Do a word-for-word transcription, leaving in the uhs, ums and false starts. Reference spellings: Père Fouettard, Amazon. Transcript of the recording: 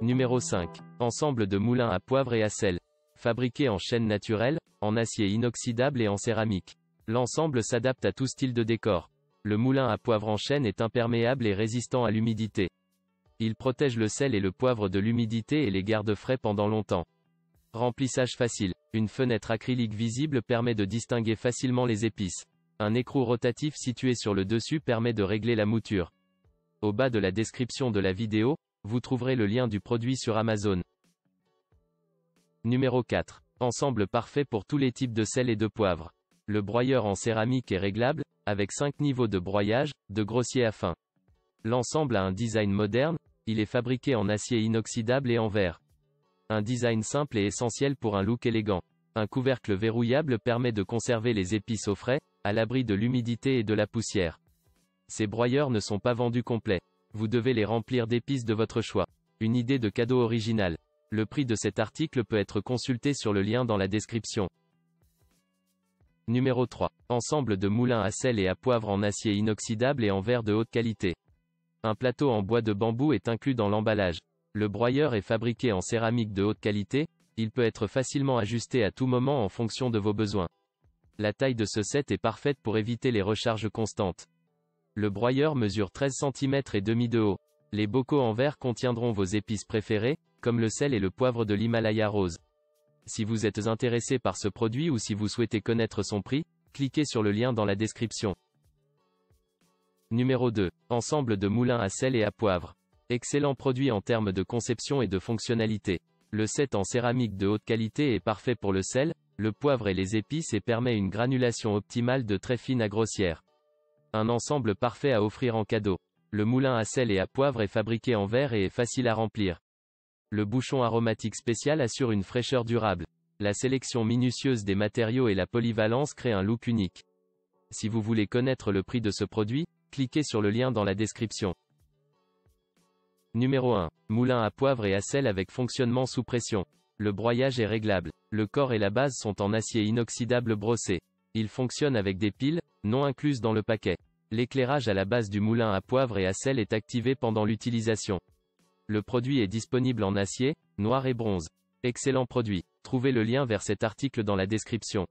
Numéro cinq. Ensemble de moulins à poivre et à sel. Fabriqué en chêne naturel, en acier inoxydable et en céramique. L'ensemble s'adapte à tout style de décor. Le moulin à poivre en chêne est imperméable et résistant à l'humidité. Il protège le sel et le poivre de l'humidité et les garde frais pendant longtemps. Remplissage facile. Une fenêtre acrylique visible permet de distinguer facilement les épices. Un écrou rotatif situé sur le dessus permet de régler la mouture. Au bas de la description de la vidéo, vous trouverez le lien du produit sur Amazon. Numéro quatre. Ensemble parfait pour tous les types de sel et de poivre. Le broyeur en céramique est réglable, avec cinq niveaux de broyage, de grossier à fin. L'ensemble a un design moderne, il est fabriqué en acier inoxydable et en verre. Un design simple est essentiel pour un look élégant. Un couvercle verrouillable permet de conserver les épices au frais, à l'abri de l'humidité et de la poussière. Ces broyeurs ne sont pas vendus complets. Vous devez les remplir d'épices de votre choix. Une idée de cadeau original. Le prix de cet article peut être consulté sur le lien dans la description. Numéro trois. Ensemble de moulins à sel et à poivre en acier inoxydable et en verre de haute qualité. Un plateau en bois de bambou est inclus dans l'emballage. Le broyeur est fabriqué en céramique de haute qualité, il peut être facilement ajusté à tout moment en fonction de vos besoins. La taille de ce set est parfaite pour éviter les recharges constantes. Le broyeur mesure treize centimètres et demi de haut. Les bocaux en verre contiendront vos épices préférées, comme le sel et le poivre de l'Himalaya rose. Si vous êtes intéressé par ce produit ou si vous souhaitez connaître son prix, cliquez sur le lien dans la description. Numéro deux. Ensemble de moulins à sel et à poivre. Excellent produit en termes de conception et de fonctionnalité. Le set en céramique de haute qualité est parfait pour le sel, le poivre et les épices et permet une granulation optimale de très fine à grossière. Un ensemble parfait à offrir en cadeau. Le moulin à sel et à poivre est fabriqué en verre et est facile à remplir. Le bouchon aromatique spécial assure une fraîcheur durable. La sélection minutieuse des matériaux et la polyvalence créent un look unique. Si vous voulez connaître le prix de ce produit, cliquez sur le lien dans la description. Numéro un. Moulin à poivre et à sel avec fonctionnement sous pression. Le broyage est réglable. Le corps et la base sont en acier inoxydable brossé. Il fonctionne avec des piles, non incluses dans le paquet. L'éclairage à la base du moulin à poivre et à sel est activé pendant l'utilisation. Le produit est disponible en acier, noir et bronze. Excellent produit. Trouvez le lien vers cet article dans la description.